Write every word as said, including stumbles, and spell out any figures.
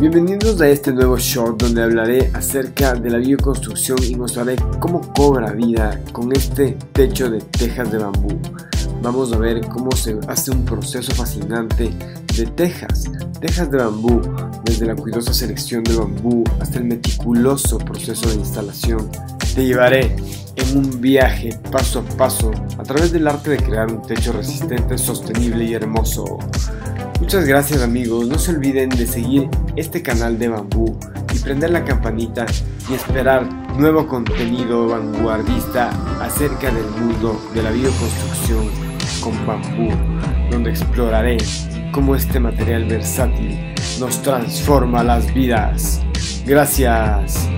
Bienvenidos a este nuevo short donde hablaré acerca de la bioconstrucción y mostraré cómo cobra vida con este techo de tejas de bambú. Vamos a ver cómo se hace un proceso fascinante de tejas, tejas de bambú, desde la cuidadosa selección del bambú hasta el meticuloso proceso de instalación. Te llevaré en un viaje paso a paso a través del arte de crear un techo resistente, sostenible y hermoso. Muchas gracias amigos, no se olviden de seguir este canal de bambú y prender la campanita y esperar nuevo contenido vanguardista acerca del mundo de la bioconstrucción con bambú, donde exploraré cómo este material versátil nos transforma las vidas. Gracias.